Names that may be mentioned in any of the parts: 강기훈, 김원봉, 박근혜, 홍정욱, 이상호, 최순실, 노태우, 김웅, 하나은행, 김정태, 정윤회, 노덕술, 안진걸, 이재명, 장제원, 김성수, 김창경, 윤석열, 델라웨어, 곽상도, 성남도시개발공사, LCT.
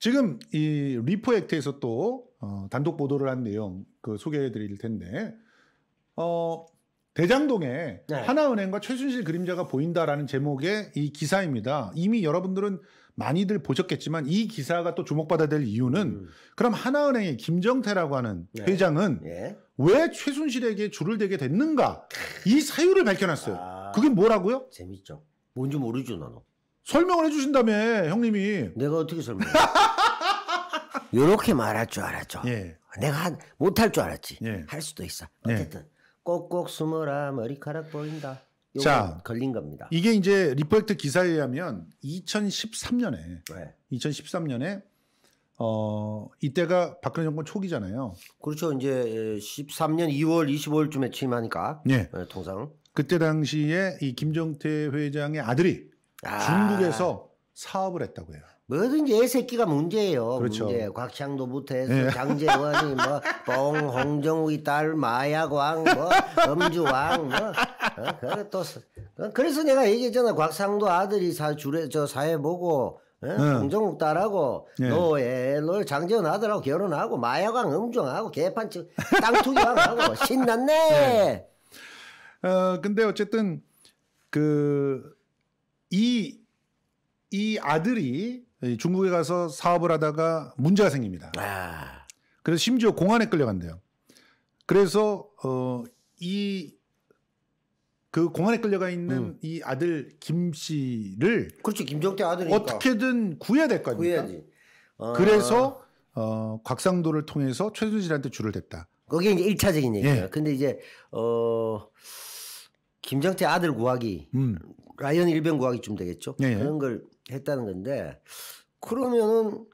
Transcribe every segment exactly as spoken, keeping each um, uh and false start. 지금 이 리포 액트에서 또 어, 단독 보도를 한 내용 그 소개해 드릴 텐데, 어, 대장동에 네. 하나은행과 최순실 그림자가 보인다라는 제목의 이 기사입니다. 이미 여러분들은 많이들 보셨겠지만 이 기사가 또 주목받아야 될 이유는 음. 그럼 하나은행의 김정태라고 하는 네. 회장은 네. 왜 최순실에게 줄을 대게 됐는가? 이 사유를 밝혀놨어요. 아, 그게 뭐라고요? 재밌죠. 뭔지 모르죠, 나도. 설명을 해주신다며, 형님이. 내가 어떻게 설명해? 요렇게 말할 줄 알았죠. 예. 내가 한, 못할 줄 알았지. 예. 할 수도 있어. 어쨌든, 예. 꼭꼭 숨어라, 머리카락 보인다. 자, 걸린 겁니다. 이게 이제 리포트 기사에 의하면 이천십삼 년에, 네. 이천십삼 년에, 어, 이때가 박근혜 정권 초기잖아요. 그렇죠. 이제 십삼 년 이월 이십오일쯤에 취임하니까. 예. 네, 통상. 그때 당시에 이 김정태 회장의 아들이 아. 중국에서 사업을 했다고 해요. 뭐든지 애새끼가 문제예요. 그렇죠. 문제. 곽상도부터 해서 네. 장제원이 뭐 뽕 홍정욱이 딸 마약왕 뭐 음주왕 뭐 어? 그래 또 그래서 내가 얘기했잖아. 곽상도 아들이 사 주례 저 사회 보고 어? 네. 홍정욱 딸하고 네. 노예 노예 장제원 아들하고 결혼하고 마약왕 음주왕하고 개판치 땅투기왕하고 신났네. 네. 어 근데 어쨌든 그 이 이 아들이 중국에 가서 사업을 하다가 문제가 생깁니다. 아. 그래서 심지어 공안에 끌려간대요. 그래서 어, 이 그 공안에 끌려가 있는 음. 이 아들 김 씨를 그렇죠. 김정태 아들이니까 어떻게든 구해야 될 거 아닙니까? 구해야지. 아. 그래서 어, 곽상도를 통해서 최순실한테 줄을 댔다. 그게 이제 일차적인 얘기예요. 예. 근데 이제 어. 김정태 아들 구하기, 음. 라이언 일병 구하기쯤 되겠죠. 예, 예. 그런 걸 했다는 건데, 그러면은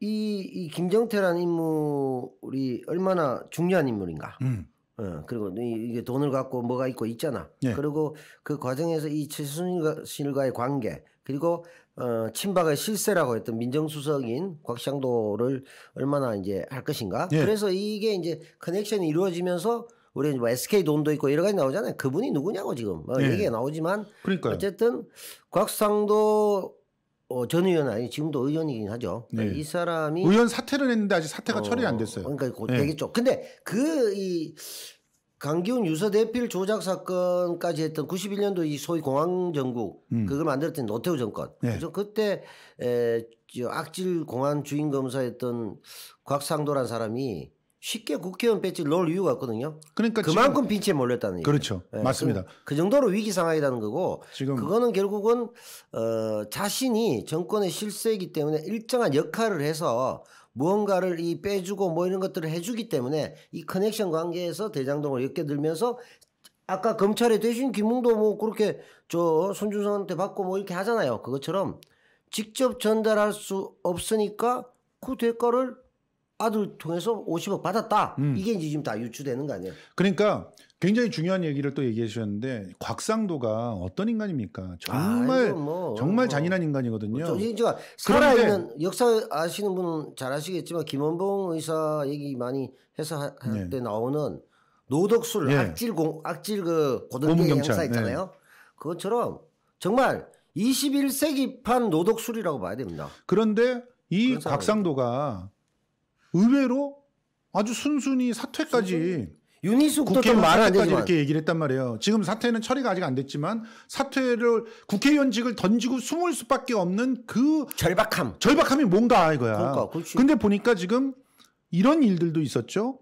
이, 이 김정태라는 인물이 얼마나 중요한 인물인가. 음. 어, 그리고 이게 돈을 갖고 뭐가 있고 있잖아. 예. 그리고 그 과정에서 이 최순실과의 관계, 그리고 어, 친박의 실세라고 했던 민정수석인 곽상도를 얼마나 이제 할 것인가. 예. 그래서 이게 이제 커넥션이 이루어지면서 우리 뭐 에스케이 돈도 있고 여러 가지 나오잖아요. 그분이 누구냐고 지금 뭐 네. 얘기가 나오지만 그러니까요. 어쨌든 곽상도 어 전 의원 아니 지금도 의원이긴 하죠. 네. 이 사람이 의원 사퇴를 했는데 아직 사퇴가 어, 처리 안 됐어요. 그러니까 곧 네. 되겠죠. 근데 그 이 강기훈 유서 대필 조작 사건까지 했던 구십일 년도 이 소위 공항 정국 음. 그걸 만들었던 노태우 정권. 네. 그래서 그때 에, 악질 공안 주임 검사였던 곽상도란 사람이 쉽게 국회의원 배지 놓을 이유가 없거든요. 그러니까 그만큼 빈치에 몰렸다는 얘기예요. 그렇죠. 네, 맞습니다. 그, 그 정도로 위기 상황이라는 거고 지금 그거는 결국은 어, 자신이 정권의 실세이기 때문에 일정한 역할을 해서 무언가를 이 빼주고 뭐 이런 것들을 해주기 때문에 이 커넥션 관계에서 대장동을 엮여들면서 아까 검찰에 대신 김웅도 뭐 그렇게 저 손준성한테 받고 뭐 이렇게 하잖아요. 그것처럼 직접 전달할 수 없으니까 그 대가를 아들 통해서 오십억 받았다. 음. 이게 이제 지금 다 유추되는 거 아니에요? 그러니까 굉장히 중요한 얘기를 또 얘기해 주셨는데 곽상도가 어떤 인간입니까? 정말 아, 뭐, 정말 어, 잔인한 인간이거든요. 저, 제가 살아있는 역사 아시는 분은 잘 아시겠지만 김원봉 의사 얘기 많이 해서 할 때 네. 나오는 노덕술 네. 악질 공 악질 그 고등대 형사 있잖아요. 네. 그것처럼 정말 이십일 세기판 노덕술이라고 봐야 됩니다. 그런데 이 곽상도가 의외로 아주 순순히 사퇴까지 윤희숙도 좀 말을 안 되지만 이렇게 얘기를 했단 말이에요. 지금 사퇴는 처리가 아직 안 됐지만 사퇴를 국회의원직을 던지고 숨을 수밖에 없는 그 절박함. 절박함이 뭔가 이거야. 그러니까, 근데 보니까 지금 이런 일들도 있었죠.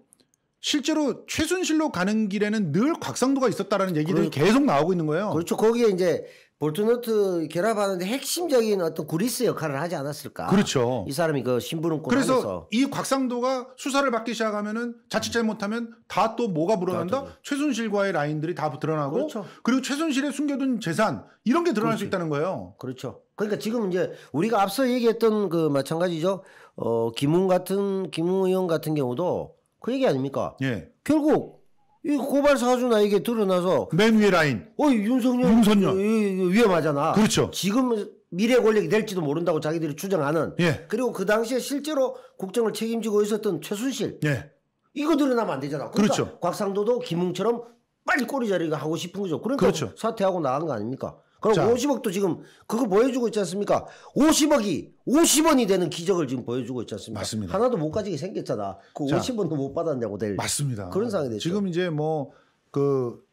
실제로 최순실로 가는 길에는 늘 곽상도가 있었다라는 얘기들이 그러니까. 계속 나오고 있는 거예요. 그렇죠. 거기에 이제 볼트너트 결합하는데 핵심적인 어떤 구리스 역할을 하지 않았을까. 그렇죠. 이 사람이 그 신부름꾼 그래서 하면서. 이 곽상도가 수사를 받기 시작하면은 자칫 잘못하면 다 또 뭐가 불어난다? 네. 최순실과의 라인들이 다 드러나고. 그렇죠. 그리고 최순실에 숨겨둔 재산 이런 게 드러날 그렇지. 수 있다는 거예요. 그렇죠. 그러니까 지금 이제 우리가 앞서 얘기했던 그 마찬가지죠. 어, 김웅 같은, 김웅 의원 같은 경우도 그 얘기 아닙니까? 예. 결국 이 고발 사주나 이게 드러나서 맨 위에 라인. 어, 윤석열, 윤석열. 위험하잖아. 그렇죠. 지금 미래 권력이 될지도 모른다고 자기들이 주장하는. 예. 그리고 그 당시에 실제로 국정을 책임지고 있었던 최순실. 예. 이거 드러나면 안 되잖아. 그러니까 그렇죠. 곽상도도 김웅처럼 빨리 꼬리자리가 하고 싶은 거죠. 그러니까 그렇죠. 사퇴하고 나간 거 아닙니까? 그럼 자. 오십억도 지금 그거 보여주고 있지 않습니까? 오십억이 오십 원이 되는 기적을 지금 보여주고 있지 않습니까? 맞습니다. 하나도 못 가지게 생겼잖아. 그 자. 오십 원도 못 받았냐고 될. 맞습니다. 그런 상황이 됐죠. 지금 이제 뭐 그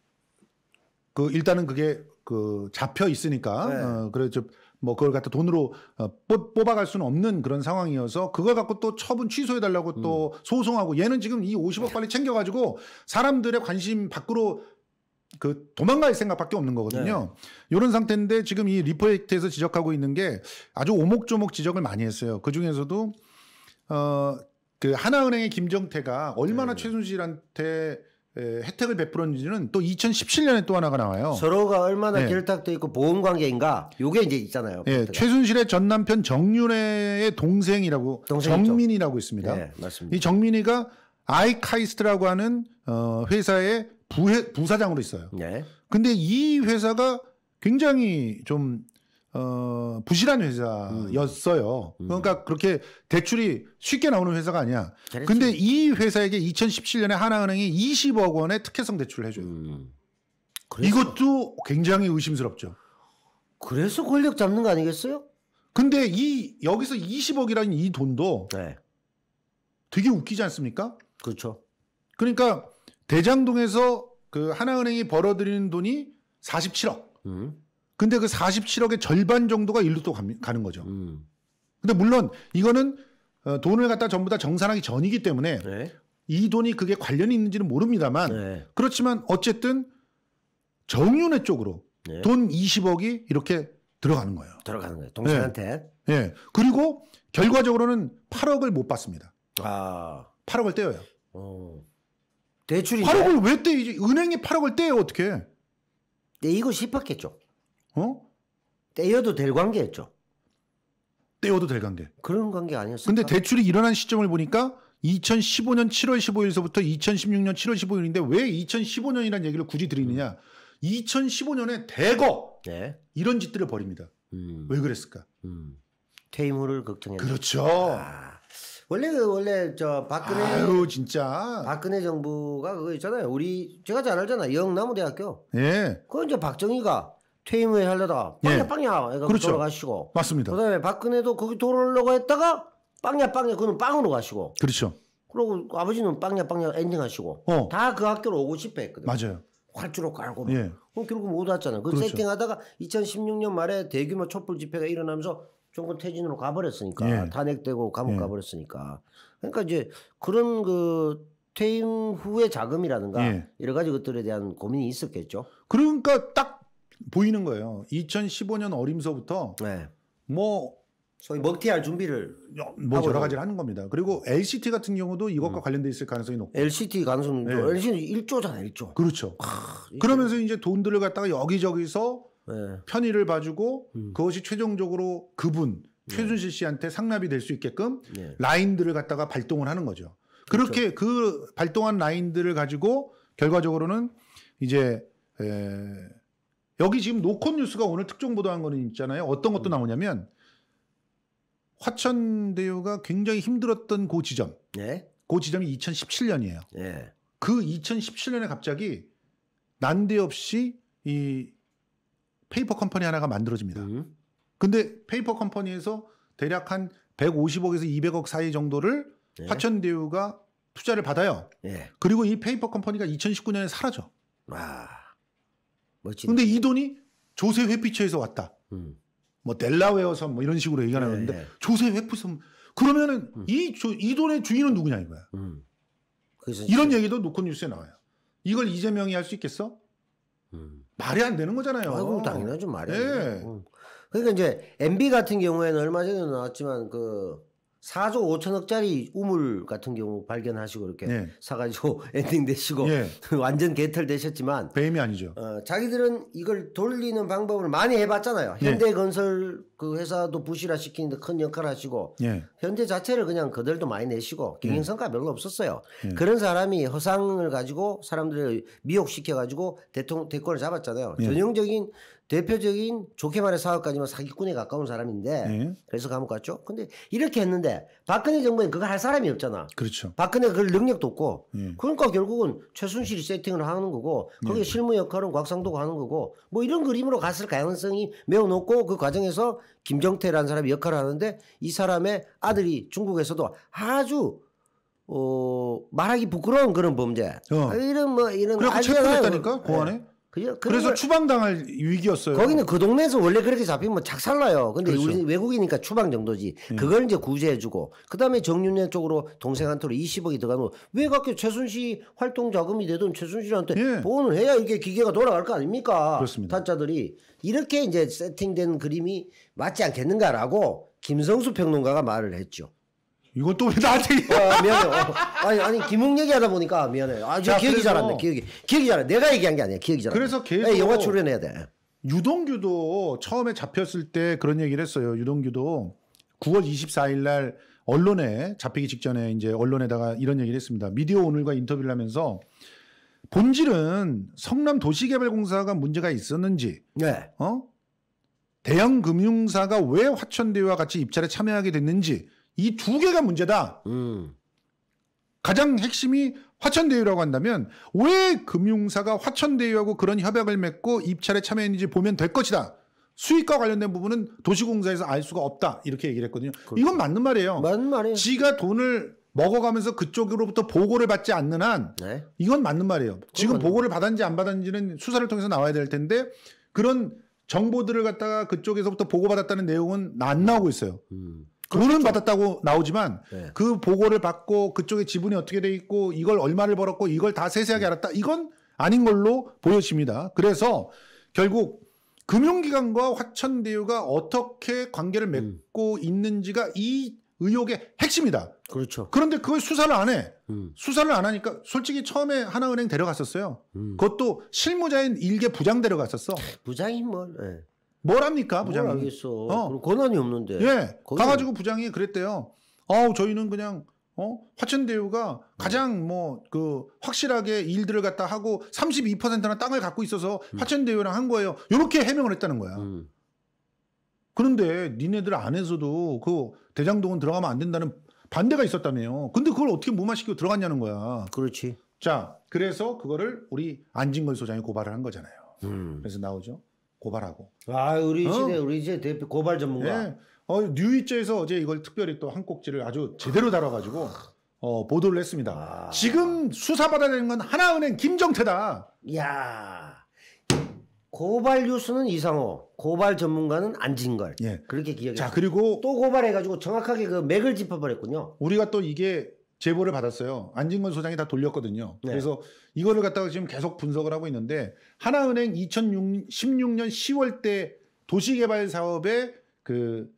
그 일단은 그게 그 잡혀 있으니까 네. 어 그래서 뭐 그걸 갖다 돈으로 어, 뽑아갈 수는 없는 그런 상황이어서 그걸 갖고 또 처분 취소해달라고 음. 또 소송하고 얘는 지금 이 오십억 빨리 챙겨가지고 사람들의 관심 밖으로 그 도망갈 생각밖에 없는 거거든요. 네. 이런 상태인데 지금 이 리포트에서 지적하고 있는 게 아주 오목조목 지적을 많이 했어요. 그 중에서도 어, 그 하나은행의 김정태가 얼마나 네. 최순실한테 에, 혜택을 베풀었는지는 또 이천십칠 년에 또 하나가 나와요. 서로가 얼마나 네. 결탁돼 있고 보험 관계인가 요게 이제 있잖아요. 네. 최순실의 전 남편 정윤회의 동생이라고 정민이라고 있습니다. 네, 맞습니다. 이 정민이가 아이카이스트라고 하는 어, 회사의 부회, 부사장으로 있어요. 네. 근데 이 회사가 굉장히 좀 어, 부실한 회사였어요. 음. 그러니까 그렇게 대출이 쉽게 나오는 회사가 아니야. 잘했지. 근데 이 회사에게 이천십칠 년에 하나은행이 이십억 원의 특혜성 대출을 해줘요. 음. 이것도 굉장히 의심스럽죠. 그래서 권력 잡는 거 아니겠어요? 근데 이 여기서 이십억이라는 이 돈도 네. 되게 웃기지 않습니까? 그렇죠. 그러니까 대장동에서 그 하나은행이 벌어들이는 돈이 사십칠억. 음. 근데 그 사십칠억의 절반 정도가 일로 또 가는 거죠. 음. 근데 물론 이거는 돈을 갖다 전부 다 정산하기 전이기 때문에 네. 이 돈이 그게 관련이 있는지는 모릅니다만 네. 그렇지만 어쨌든 정윤회 쪽으로 네. 돈 이십억이 이렇게 들어가는 거예요. 들어가는 거예요. 동생한테. 예. 네. 네. 그리고 결과적으로는 팔억을 못 받습니다. 아. 팔억을 떼어요. 어. 대출이. 팔억을 왜 떼지? 은행이 팔억을 떼요, 어떻게? 떼이고 싶었겠죠. 어? 떼어도 될 관계였죠. 떼어도 될 관계. 그런 관계 아니었어요. 근데 대출이 일어난 시점을 보니까 이천십오 년 칠월 십오일서부터 이천십육 년 칠월 십오일인데 왜 이천십오 년이라는 얘기를 굳이 드리느냐. 음. 이천십오 년에 대거 네. 이런 짓들을 벌입니다. 음. 왜 그랬을까? 음. 퇴임 후를 걱정했죠. 그렇죠. 아. 원래 그 원래 저 박근혜 아유 진짜 박근혜 정부가 그거 있잖아요. 우리 제가 잘 알잖아. 영남대학교. 예. 그건 이제 박정희가 퇴임 후에 하려다가 빵야 빵야 예. 그렇죠. 돌아가시고 맞습니다. 그다음에 박근혜도 거기 돌아오려고 했다가 빵야 빵야 그는 빵으로 가시고 그렇죠. 그리고 아버지는 빵야 빵야 엔딩하시고 어. 다 그 학교로 오고 싶어 했거든요. 맞아요. 활주로 깔고 예. 그럼 결국 못 왔잖아요. 그 그렇죠. 세팅하다가 이천십육 년 말에 대규모 촛불 집회가 일어나면서 정권 퇴진으로 가버렸으니까 예. 탄핵되고 감옥 예. 가버렸으니까 그러니까 이제 그런 그 퇴임 후의 자금이라든가 예. 여러 가지 것들에 대한 고민이 있었겠죠. 그러니까 딱 보이는 거예요. 이천십오 년 어림서부터 네. 뭐 소위 먹튀할 준비를 뭐 여러 가지를 하는 겁니다. 그리고 엘씨티 같은 경우도 이것과 음. 관련돼 있을 가능성이 높고 엘씨티 가능성이 네. 엘씨티는 일 조잖아요. 일 조. 그렇죠. 아, 그러면서 이제 돈들을 갖다가 여기저기서 네. 편의를 봐주고 음. 그것이 최종적으로 그분 네. 최순실 씨한테 상납이 될 수 있게끔 네. 라인들을 갖다가 발동을 하는 거죠. 그렇게 그렇죠. 그 발동한 라인들을 가지고 결과적으로는 이제 에... 여기 지금 노컷뉴스가 오늘 특종 보도한 거는 있잖아요. 어떤 것도 나오냐면 화천대유가 굉장히 힘들었던 그 지점. 예? 그 지점이 이천십칠 년이에요. 예. 그 이천십칠 년에 갑자기 난데없이 이 페이퍼 컴퍼니 하나가 만들어집니다. 음. 근데 페이퍼 컴퍼니에서 대략 한 백오십억에서 이백억 사이 정도를 예? 화천대유가 투자를 받아요. 예. 그리고 이 페이퍼 컴퍼니가 이천십구 년에 사라져. 와. 멋지네. 근데 이 돈이 조세 회피처에서 왔다. 음. 뭐 델라웨어 섬 뭐 이런 식으로 얘기가 나오는데 네, 네. 조세 회피섬 그러면은 음. 이, 조, 이 돈의 주인은 누구냐 이거야. 음. 이런 진짜. 얘기도 노컷뉴스에 나와요. 이걸 이재명이 할 수 있겠어? 음. 말이 안 되는 거잖아요. 아이고, 당연하죠. 말이 안 네. 응. 그러니까 이제 엠비 같은 경우에는 얼마 전에 나왔지만 그 사조 오천억짜리 우물 같은 경우 발견하시고 이렇게 네. 사가지고 엔딩 되시고 네. 완전 개털 되셨지만 배임이 아니죠. 어, 자기들은 이걸 돌리는 방법을 많이 해봤잖아요. 네. 현대건설 그 회사도 부실화시키는데 큰 역할을 하시고 네. 현대 자체를 그냥 그들도 많이 내시고 경영성과 네. 별로 없었어요. 네. 그런 사람이 허상을 가지고 사람들을 미혹시켜가지고 대통령 대권을 잡았잖아요. 네. 전형적인 대표적인 좋게 말해 사업가지만 사기꾼에 가까운 사람인데 네. 그래서 감옥 갔죠. 근데 이렇게 했는데 박근혜 정부엔 그걸 할 사람이 없잖아. 그렇죠. 박근혜 그걸 능력도 없고 네. 그러니까 결국은 최순실이 세팅을 하는 거고 거기에 네. 실무 역할은 곽상도가 하는 거고 뭐 이런 그림으로 갔을 가능성이 매우 높고 그 과정에서 김정태라는 사람이 역할을 하는데 이 사람의 아들이 중국에서도 아주 어 말하기 부끄러운 그런 범죄 어. 이런 뭐 이런 그래서 체포했다니까 고안에. 네. 그래서 추방당할 위기였어요. 거기는 그 동네에서 원래 그렇게 잡히면 작살나요. 근데 그렇죠. 우리 외국이니까 추방 정도지. 예. 그걸 이제 구제해주고 그다음에 정윤회 쪽으로 동생한테로 이십억이 들어가면 왜 갖게 최순실 활동 자금이 되든 최순실한테 예. 보험을 해야 이게 기계가 돌아갈 거 아닙니까? 그렇습니다. 타짜들이 이렇게 이제 세팅된 그림이 맞지 않겠는가라고 김성수 평론가가 말을 했죠. 이건 또 왜 나한테 아, 미안해요. 어, 아니 아니 김웅 얘기하다 보니까 미안해요. 아, 저 기억이 잘 안 나. 기억이 기억이 잘 안 나. 내가 얘기한 게 아니야. 기억이 잘 안 나. 그래서 계속 에이, 영화 출연해야 돼. 유동규도 처음에 잡혔을 때 그런 얘기를 했어요. 유동규도 구월 이십사일 날 언론에 잡히기 직전에 이제 언론에다가 이런 얘기를 했습니다. 미디어 오늘과 인터뷰를 하면서 본질은 성남도시개발공사가 문제가 있었는지 네. 어? 대형 금융사가 왜 화천대유와 같이 입찰에 참여하게 됐는지 이 두 개가 문제다. 음. 가장 핵심이 화천대유라고 한다면 왜 금융사가 화천대유하고 그런 협약을 맺고 입찰에 참여했는지 보면 될 것이다. 수익과 관련된 부분은 도시공사에서 알 수가 없다. 이렇게 얘기를 했거든요. 그렇구나. 이건 맞는 말이에요. 맞는 말이에요. 지가 돈을 먹어가면서 그쪽으로부터 보고를 받지 않는 한 네? 이건 맞는 말이에요. 지금 보고를 받았는지 안 받았는지는 수사를 통해서 나와야 될 텐데 그런 정보들을 갖다가 그쪽에서부터 보고받았다는 내용은 안 나오고 있어요. 음. 돈은 받았다고 나오지만 네. 그 보고를 받고 그쪽에 지분이 어떻게 돼 있고 이걸 얼마를 벌었고 이걸 다 세세하게 알았다. 이건 아닌 걸로 보여집니다. 그래서 결국 금융기관과 화천대유가 어떻게 관계를 맺고 음. 있는지가 이 의혹의 핵심이다. 그렇죠. 그런데 그걸 수사를 안 해. 음. 수사를 안 하니까 솔직히 처음에 하나은행 데려갔었어요. 음. 그것도 실무자인 일개 부장 데려갔었어. 부장이 뭘. 네. 뭘 합니까 부장이? 뭘 알겠어. 어. 권한이 없는데. 예. 거기서... 가가지고 부장이 그랬대요. 아우 저희는 그냥 어? 화천대유가 가장 뭐 그 확실하게 일들을 갖다 하고 삼십이 퍼센트나 땅을 갖고 있어서 음. 화천대유랑 한 거예요. 이렇게 해명을 했다는 거야. 음. 그런데 니네들 안에서도 그 대장동은 들어가면 안 된다는 반대가 있었다며요. 근데 그걸 어떻게 무마시키고 들어갔냐는 거야. 그렇지. 자 그래서 그거를 우리 안진걸 소장이 고발을 한 거잖아요. 음. 그래서 나오죠. 고발하고. 아 우리 시대 어? 우리 시대 대표 고발 전문가. 예. 어 뉴이제에서 어제 이걸 특별히 또 한 꼭지를 아주 제대로 달아가지고 어 보도를 했습니다. 아... 지금 수사받아야 되는 건 하나은행 김정태다. 야 고발 뉴스는 이상호, 고발 전문가는 안진걸. 예. 그렇게 기억해. 자 그리고 또 고발해가지고 정확하게 그 맥을 짚어버렸군요. 우리가 또 이게 제보를 받았어요. 안진걸 소장이 다 돌렸거든요. 네. 그래서 이거를 갖다가 지금 계속 분석을 하고 있는데 하나은행 이천십육년 시월 때 도시개발 사업의 그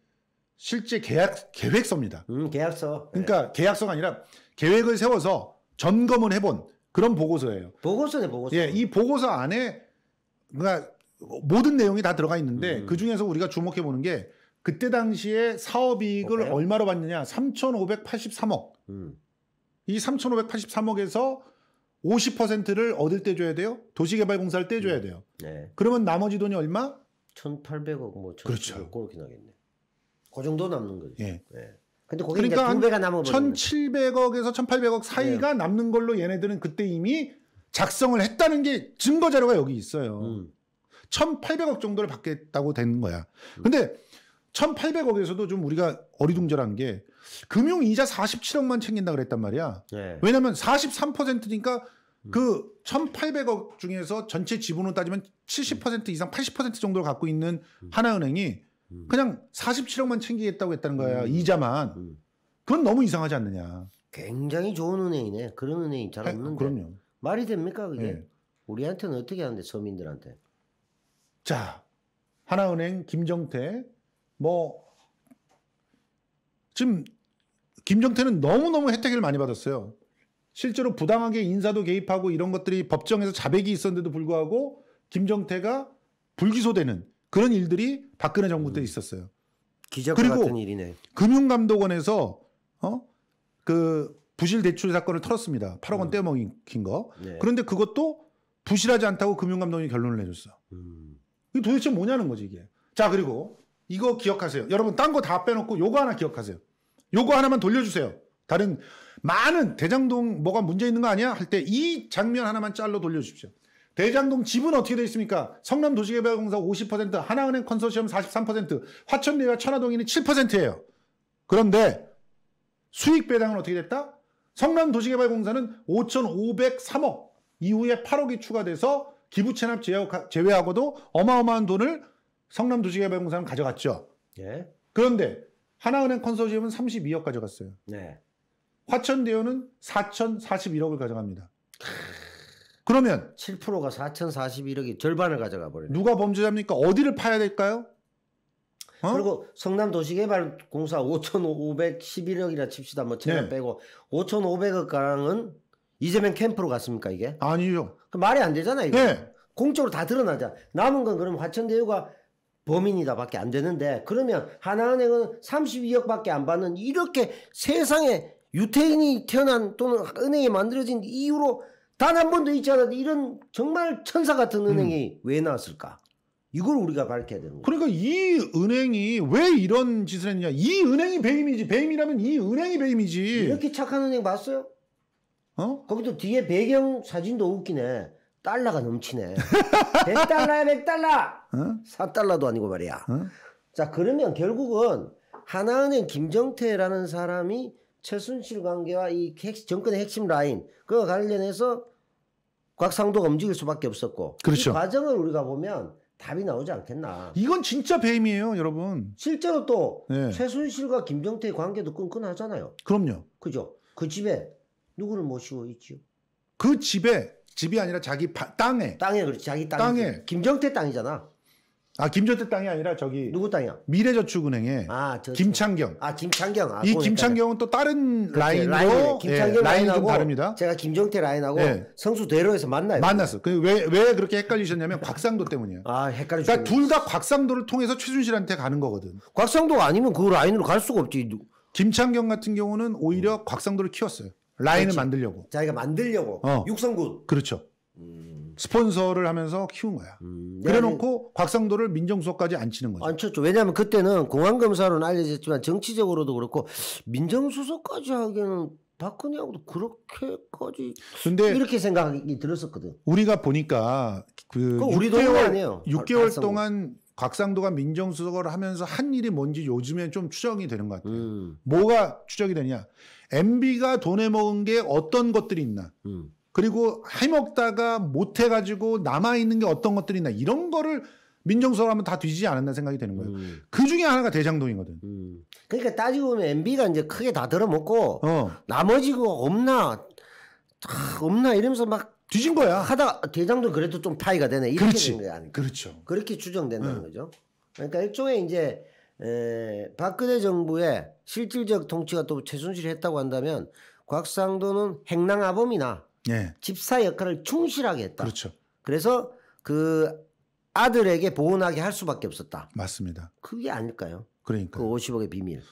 실제 계약 계획서입니다. 음, 계약서. 그러니까 네. 계약서가 아니라 계획을 세워서 점검을 해본 그런 보고서예요. 보고서네, 보고서. 예, 이 보고서 안에 그러니까 모든 내용이 다 들어가 있는데 음. 그 중에서 우리가 주목해 보는 게 그때 당시에 사업이익을 오케이. 얼마로 받느냐? 삼천오백팔십삼억. 음. 이 삼천오백팔십삼억에서 오십 퍼센트를 얻을 때 줘야 돼요. 도시개발공사를 떼 줘야 돼요. 네. 그러면 나머지 돈이 얼마? 천팔백억 뭐 그렇죠. 그렇게 나겠네. 그 정도 남는 거죠. 예. 네. 근데 거기 그러니까 두 배가 남아 버리는 천칠백억에서 천팔백억 사이가 네. 남는 걸로 얘네들은 그때 이미 작성을 했다는 게 증거 자료가 여기 있어요. 음. 천팔백억 정도를 받겠다고 된 거야. 음. 근데 천팔백억에서도 좀 우리가 어리둥절한 게 금융이자 사십칠억만 챙긴다 그랬단 말이야. 네. 왜냐면 사십삼 퍼센트니까 음. 그 천팔백억 중에서 전체 지분으로 따지면 칠십 퍼센트 이상 팔십 퍼센트 정도를 갖고 있는 음. 하나은행이 음. 그냥 사십칠억만 챙기겠다고 했다는 거야. 음. 이자만. 음. 그건 너무 이상하지 않느냐. 굉장히 좋은 은행이네. 그런 은행이 잘 없는데. 그럼요. 말이 됩니까 그게? 네. 우리한테는 어떻게 하는데 서민들한테. 자 하나은행 김정태 뭐 지금 김정태는 너무너무 혜택을 많이 받았어요. 실제로 부당하게 인사도 개입하고 이런 것들이 법정에서 자백이 있었는데도 불구하고 김정태가 불기소되는 그런 일들이 박근혜 정부 때 있었어요. 기적과 같은 일이네. 금융감독원에서 어? 그 부실 대출 사건을 털었습니다. 팔억 원 음. 떼어먹힌 거. 네. 그런데 그것도 부실하지 않다고 금융감독원이 결론을 내줬어. 음. 이게 도대체 뭐냐는 거지, 이게. 자, 그리고 이거 기억하세요. 여러분, 딴 거 다 빼놓고 요거 하나 기억하세요. 요거 하나만 돌려주세요. 다른 많은 대장동 뭐가 문제 있는 거 아니야? 할 때 이 장면 하나만 짤로 돌려주십시오. 대장동 집은 어떻게 돼 있습니까? 성남도시개발공사 오십 퍼센트, 하나은행 컨소시엄 사십삼 퍼센트, 화천대유와 천화동인이 칠 퍼센트예요. 그런데 수익 배당은 어떻게 됐다? 성남도시개발공사는 오천오백삼억, 이후에 팔억이 추가돼서 기부채납 제외하고도 어마어마한 돈을 성남도시개발공사는 가져갔죠. 예. 그런데 하나은행 컨소시엄은 삼십이억 가져갔어요. 네. 화천대유는 사천사십일억을 가져갑니다. 그러면 칠 퍼센트가 사천사십일억이 절반을 가져가 버려요. 누가 범죄자입니까? 어디를 파야 될까요? 어? 그리고 성남도시개발공사 오천오백십일억이라 칩시다. 뭐 천억 네. 빼고 오천오백억가량은 이재명 캠프로 갔습니까 이게? 아니죠. 말이 안 되잖아 이거. 네. 공적으로 다 드러나자. 남은 건 그럼 화천대유가 범인이다 밖에 안 되는데 그러면 하나은행은 삼십이억밖에 안 받는 이렇게 세상에 유태인이 태어난 또는 은행이 만들어진 이유로 단 한 번도 있지 않았는데 이런 정말 천사 같은 은행이 음. 왜 나왔을까? 이걸 우리가 밝혀야 되는 거예요. 그러니까 이 은행이 왜 이런 짓을 했냐. 이 은행이 배임이지. 배임이라면 이 은행이 배임이지. 이렇게 착한 은행 봤어요? 어? 거기도 뒤에 배경 사진도 웃기네. 달러가 넘치네. 백 달러야 백 달러. 사 달러도 아니고 말이야. 어? 자 그러면 결국은 하나은행 김정태라는 사람이 최순실 관계와 이 핵, 정권의 핵심 라인 그와 관련해서 곽상도가 움직일 수밖에 없었고 그렇죠. 이 과정을 우리가 보면 답이 나오지 않겠나. 이건 진짜 배임이에요 여러분. 실제로 또 네. 최순실과 김정태의 관계도 끈끈하잖아요. 그럼요. 그죠. 그 집에 누구를 모시고 있지요? 그 집에 집이 아니라 자기 바, 땅에 땅에 그렇지 자기 땅에, 땅에. 김정태 땅이잖아. 아 김정태 땅이 아니라 저기 누구 땅이야? 미래저축은행에 아, 저, 김창경. 아 김창경. 아, 이 김창경은 또 다른 그렇지, 라인으로 라인이네. 김창경 예, 라인하고 다릅니다. 제가 김정태 라인하고 예. 성수대로에서 만나요. 만났어. 그 왜 왜 그렇게 헷갈리셨냐면 곽상도 때문이에요. 아 헷갈리죠. 그러니까 둘 다 곽상도를 통해서 최순실한테 가는 거거든. 곽상도가 아니면 그 라인으로 갈 수가 없지. 김창경 같은 경우는 오히려 음. 곽상도를 키웠어요. 라인을 그렇지. 만들려고. 자기가 만들려고. 어. 육성군. 그렇죠. 음. 스폰서를 하면서 키운 거야. 음. 그래놓고 곽상도를 민정수석까지 안 치는 거죠. 안 쳤죠. 왜냐하면 그때는 공안검사로는 알려졌지만 정치적으로도 그렇고 민정수석까지 하기에는 박근혜하고도 그렇게까지 근데 이렇게 생각이 들었었거든. 우리가 보니까 그 육 개월, 육 개월 동안 곽상도가 민정수석을 하면서 한 일이 뭔지 요즘에 좀 추정이 되는 것 같아요. 음. 뭐가 추정이 되냐. 엠비가 돈에 먹은 게 어떤 것들이 있나. 음. 그리고 해먹다가 못해가지고 남아있는 게 어떤 것들이 있나. 이런 거를 민정수석을 하면 다 뒤지지 않았나 생각이 되는 거예요. 음. 그중에 하나가 대장동이거든. 음. 그러니까 따지고 보면 엠비가 이제 크게 다 들어먹고 어. 나머지가 없나 아, 없나 이러면서 막 뒤진 거야. 하다가 대장동 그래도 좀 파이가 되네. 이렇게 그렇지. 된 게 아니고. 그렇죠. 그렇게 추정된다는 응. 거죠. 그러니까 일종의 이제 에, 박근혜 정부의 실질적 통치가 또 최순실이 했다고 한다면 곽상도는 행랑아범이나 예. 집사 역할을 충실하게 했다. 그렇죠. 그래서 그 아들에게 보호하게 할 수밖에 없었다. 맞습니다. 그게 아닐까요? 그러니까. 그 오십억의 비밀.